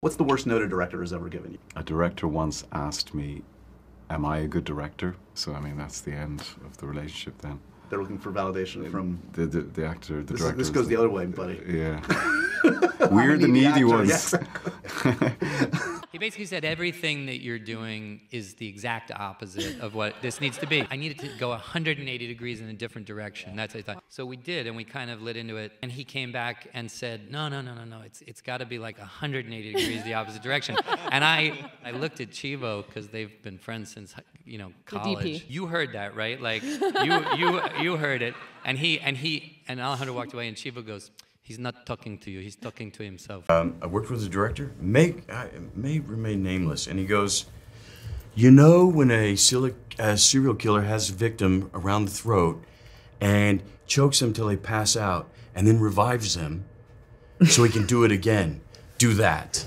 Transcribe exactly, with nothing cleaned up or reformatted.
What's the worst note a director has ever given you? A director once asked me, am I a good director? So, I mean, that's the end of the relationship then. They're looking for validation it, from... The, the, the actor, the this, director. This goes the, the other way, buddy. Yeah. We're the needy ones. Yes. He basically said everything that you're doing is the exact opposite of what this needs to be. I needed to go one hundred eighty degrees in a different direction. That's what I thought. So we did, and we kind of lit into it. And he came back and said, no, no, no, no, no. It's, it's got to be like one hundred eighty degrees the opposite direction. And I, I looked at Chivo, because they've been friends since, you know, college. You heard that, right? Like, you, you, you heard it. And he, and he, and Alejandro walked away, and Chivo goes, he's not talking to you, he's talking to himself. Um, I worked with the director, may, I, may remain nameless, and he goes, you know when a serial killer has a victim around the throat and chokes him till they pass out and then revives him so he can do it again, do that.